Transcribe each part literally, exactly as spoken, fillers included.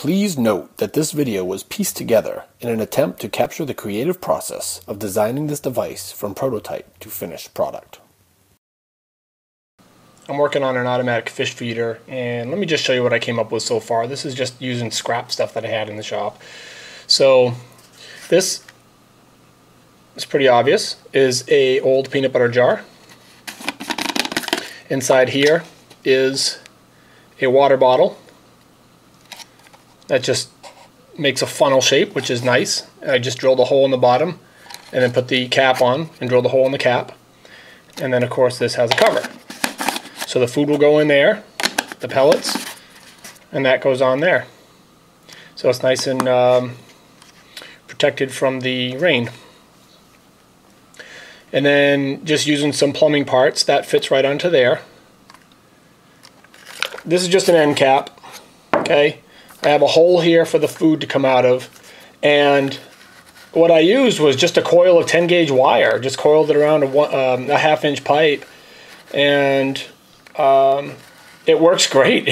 Please note that this video was pieced together in an attempt to capture the creative process of designing this device from prototype to finished product. I'm working on an automatic fish feeder, and let me just show you what I came up with so far. This is just using scrap stuff that I had in the shop. So this is pretty obvious, is a old peanut butter jar. Inside here is a water bottle. That just makes a funnel shape, which is nice. I just drilled a hole in the bottom and then put the cap on and drilled a hole in the cap. And then of course this has a cover. So the food will go in there, the pellets, and that goes on there. So it's nice and um, protected from the rain. And then just using some plumbing parts, that fits right onto there. This is just an end cap, okay? I have a hole here for the food to come out of, and what I used was just a coil of ten gauge wire. Just coiled it around a, one, um, a half inch pipe, and um, it works great.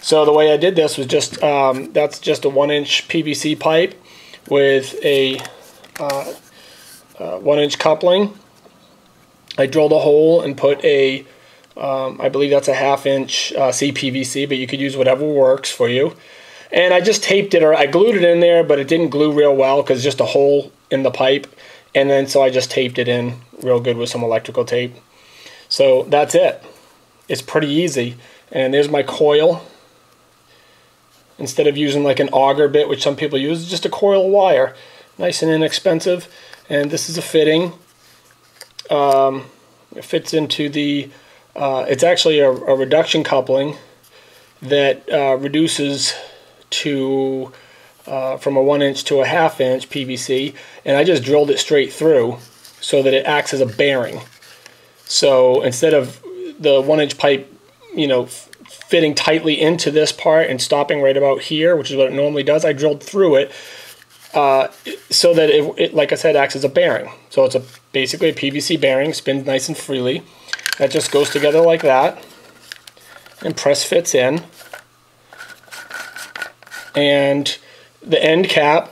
So the way I did this was just, um, that's just a one inch P V C pipe with a uh, uh, one inch coupling. I drilled a hole and put a, um, I believe that's a half inch uh, C P V C, but you could use whatever works for you. And I just taped it, or I glued it in there, but it didn't glue real well because just a hole in the pipe. And then so I just taped it in real good with some electrical tape. So that's it. It's pretty easy. And there's my coil. Instead of using like an auger bit, which some people use, it's just a coil of wire. Nice and inexpensive. And this is a fitting. Um, it fits into the, uh, it's actually a, a reduction coupling that uh, reduces to uh, from a one inch to a half inch P V C, and I just drilled it straight through so that it acts as a bearing. So instead of the one inch pipe, you know, fitting tightly into this part and stopping right about here, which is what it normally does, I drilled through it uh, so that it, it, like I said, acts as a bearing. So it's a basically a P V C bearing, spins nice and freely. That just goes together like that, and press fits in. And the end cap,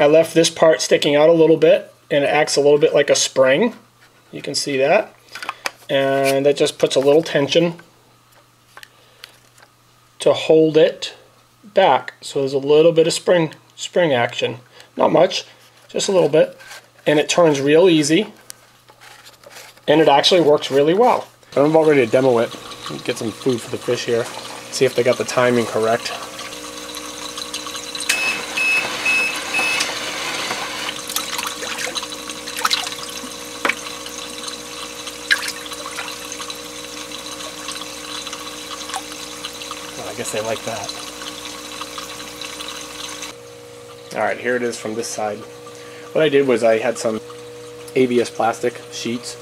I left this part sticking out a little bit, and it acts a little bit like a spring. You can see that. And that just puts a little tension to hold it back. So there's a little bit of spring, spring action. Not much, just a little bit. And it turns real easy. And it actually works really well. I'm about ready to demo it. Get some food for the fish here. See if they got the timing correct. I guess they like that. Alright, here it is from this side. What I did was I had some A B S plastic sheets,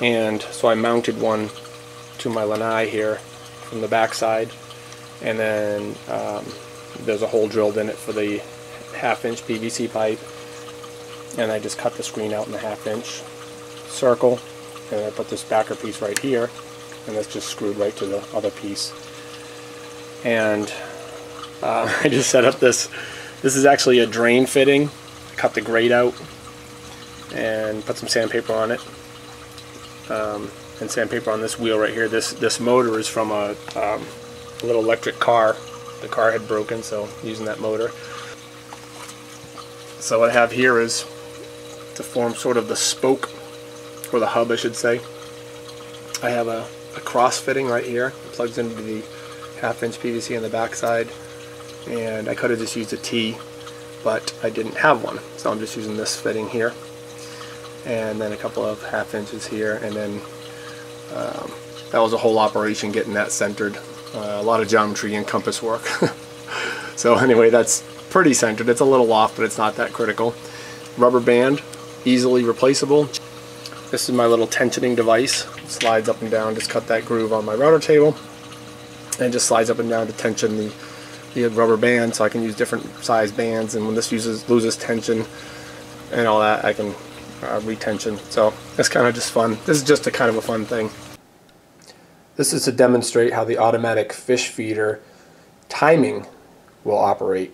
and so I mounted one to my lanai here from the back side, and then um, there's a hole drilled in it for the half inch P V C pipe, and I just cut the screen out in the half inch circle, and I put this backer piece right here, and that's just screwed right to the other piece. And uh, I just set up this, this is actually a drain fitting. Cut the grate out and put some sandpaper on it, um, and sandpaper on this wheel right here. This this motor is from a, um, a little electric car. The car had broken, so using that motor. So what I have here is to form sort of the spoke, or the hub I should say. I have a, a cross fitting right here. It plugs into the half inch P V C on the back side, and I could have just used a T, but I didn't have one, so I'm just using this fitting here, and then a couple of half inches here, and then um, that was a whole operation getting that centered. Uh, a lot of geometry and compass work. So anyway, that's pretty centered. It's a little off, but it's not that critical. Rubber band, easily replaceable. This is my little tensioning device. It slides up and down. Just cut that groove on my router table, and it just slides up and down to tension the the rubber band, so I can use different size bands, and when this uses, loses tension and all that, I can uh, retension. So that's kind of just fun. This is just a kind of a fun thing. This is to demonstrate how the automatic fish feeder timing will operate.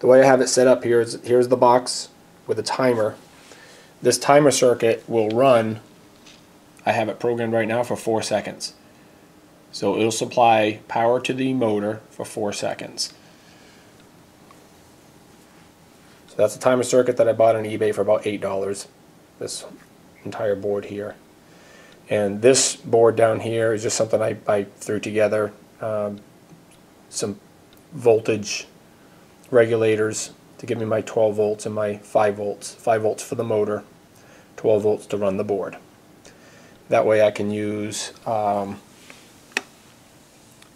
The way I have it set up here is, here's the box with a timer. This timer circuit will run, I have it programmed right now for four seconds. So it'll supply power to the motor for four seconds. So that's the timer circuit that I bought on eBay for about eight dollars, this entire board here. And this board down here is just something I, I threw together, um, some voltage regulators to give me my twelve volts and my five volts, five volts for the motor, twelve volts to run the board. That way I can use um,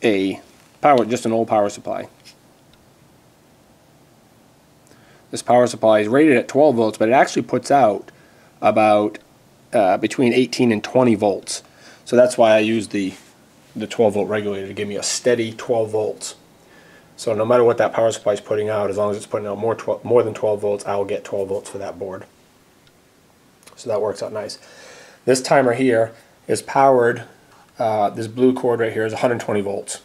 a power, just an old power supply. This power supply is rated at twelve volts, but it actually puts out about uh, between eighteen and twenty volts. So that's why I use the the twelve volt regulator to give me a steady twelve volts. So no matter what that power supply is putting out, as long as it's putting out more, more than twelve volts, I'll get twelve volts for that board. So that works out nice. This timer here is powered, uh, this blue cord right here is one hundred twenty volts.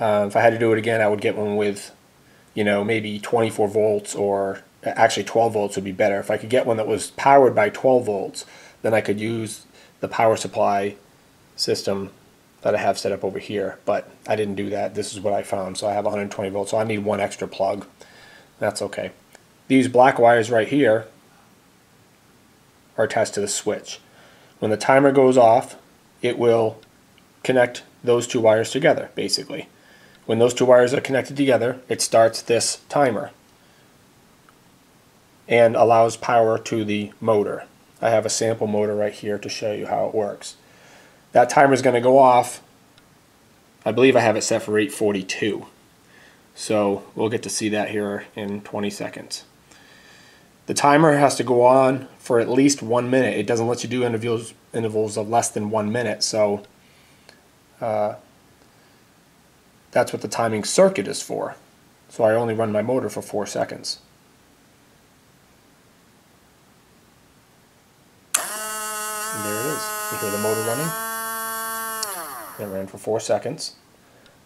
Uh, if I had to do it again, I would get one with, you know, maybe twenty-four volts, or actually twelve volts would be better. If I could get one that was powered by twelve volts, then I could use the power supply system that I have set up over here, but I didn't do that. This is what I found. So I have one hundred twenty volts, so I need one extra plug. That's okay. These black wires right here are attached to the switch. When the timer goes off, it will connect those two wires together, basically. When those two wires are connected together, it starts this timer and allows power to the motor. I have a sample motor right here to show you how it works. That timer is going to go off. I believe I have it set for eight forty-two. So we'll get to see that here in twenty seconds. The timer has to go on for at least one minute. It doesn't let you do intervals, intervals of less than one minute. So uh, that's what the timing circuit is for. So I only run my motor for four seconds. And there it is. You hear the motor running. It ran for four seconds.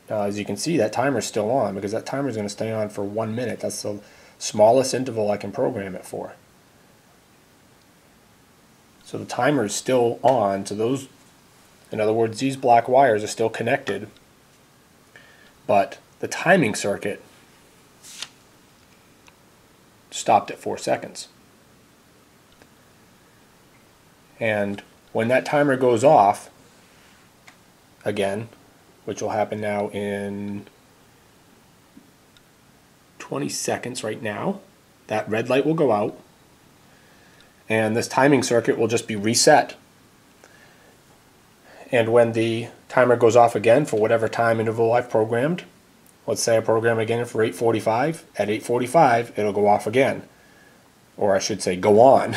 Now, as you can see, that timer is still on, because that timer is going to stay on for one minute. That's the smallest interval I can program it for. So the timer is still on. So those, in other words, these black wires are still connected, but the timing circuit stopped at four seconds. And when that timer goes off, again, which will happen now in twenty seconds right now, that red light will go out and this timing circuit will just be reset. And when the timer goes off again for whatever time interval I've programmed, let's say I program again for eight forty-five, at eight forty-five it'll go off again, or I should say go on.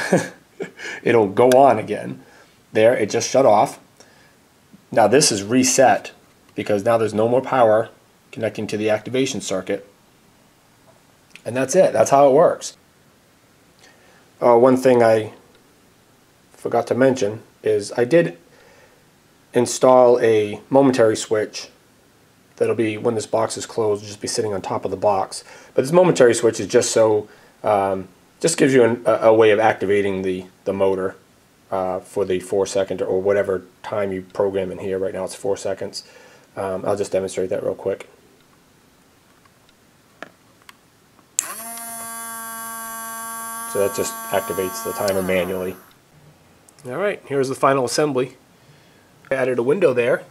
It'll go on again. There, it just shut off. Now this is reset, because now there's no more power connecting to the activation circuit. And that's it. That's how it works. Uh, one thing I forgot to mention is I did install a momentary switch that'll be, when this box is closed, just be sitting on top of the box. But this momentary switch is just so, um, just gives you an, a, a way of activating the, the motor. Uh, for the four second or whatever time you program in here. Right now it's four seconds. Um, I'll just demonstrate that real quick. So that just activates the timer manually. Alright, here's the final assembly. I added a window there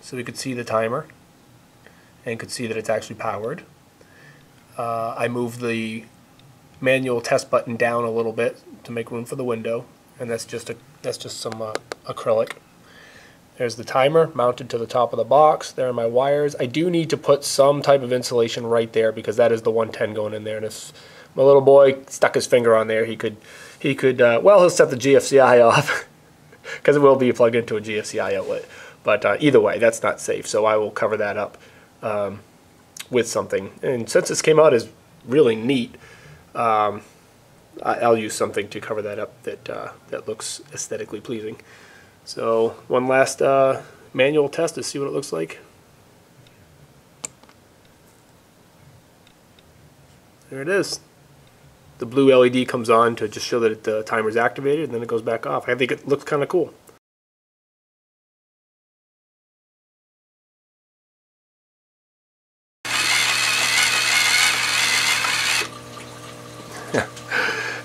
so we could see the timer and could see that it's actually powered. Uh, I moved the manual test button down a little bit to make room for the window. And that's just a that's just some uh, acrylic. There's the timer mounted to the top of the box. There are my wires. I do need to put some type of insulation right there, because that is the one ten going in there. And if my little boy stuck his finger on there, he could he could uh, well, he'll set the G F C I off, because it will be plugged into a G F C I outlet. But uh, either way, that's not safe. So I will cover that up um, with something. And since this came out as really neat, Um, I'll use something to cover that up that uh, that looks aesthetically pleasing. So one last uh, manual test to see what it looks like. There it is. The blue L E D comes on to just show that the timer is activated, and then it goes back off. I think it looks kind of cool.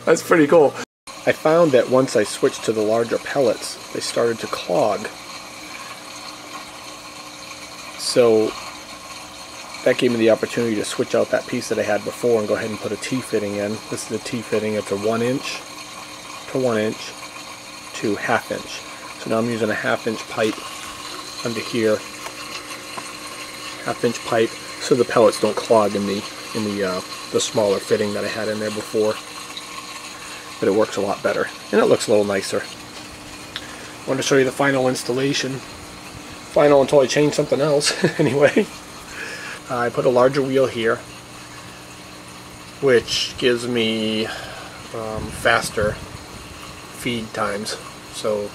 That's pretty cool. I found that once I switched to the larger pellets, they started to clog. So that gave me the opportunity to switch out that piece that I had before and go ahead and put a T-fitting in. This is a T-fitting. It's a one inch to one inch to half inch. So now I'm using a half inch pipe under here, half inch pipe, so the pellets don't clog in the in the uh, the smaller fitting that I had in there before. But it works a lot better, and it looks a little nicer. I want to show you the final installation. Final until I change something else. Anyway, uh, I put a larger wheel here, which gives me um, faster feed times. So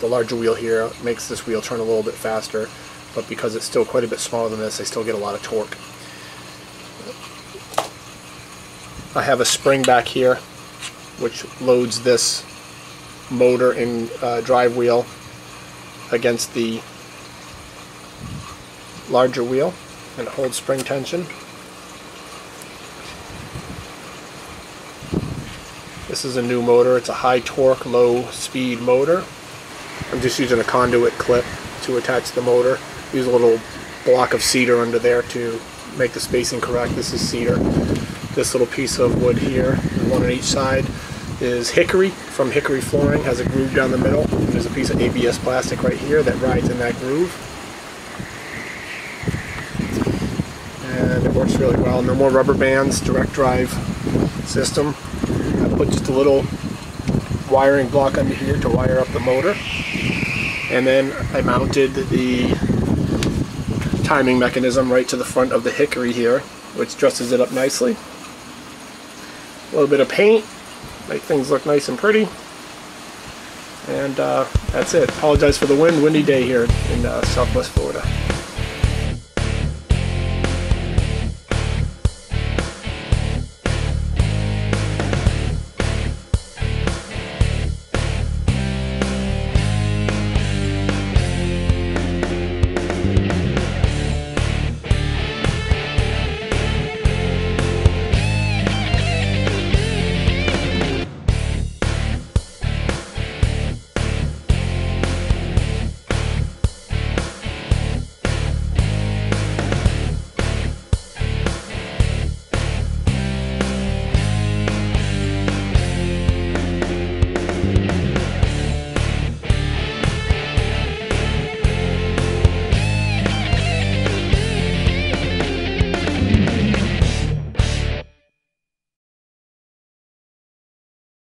the larger wheel here makes this wheel turn a little bit faster, but because it's still quite a bit smaller than this, I still get a lot of torque. I have a spring back here, which loads this motor and uh, drive wheel against the larger wheel, and it holds spring tension. This is a new motor. It's a high torque, low speed motor. I'm just using a conduit clip to attach the motor. Use a little block of cedar under there to make the spacing correct. This is cedar. This little piece of wood here, one on each side, is hickory from Hickory Flooring. Has a groove down the middle. There's a piece of A B S plastic right here that rides in that groove, and it works really well. No more rubber bands, direct drive system. I put just a little wiring block under here to wire up the motor, and then I mounted the timing mechanism right to the front of the hickory here, which dresses it up nicely. A little bit of paint, make things look nice and pretty. And uh, that's it. Apologize for the wind. Windy day here in uh, Southwest Florida.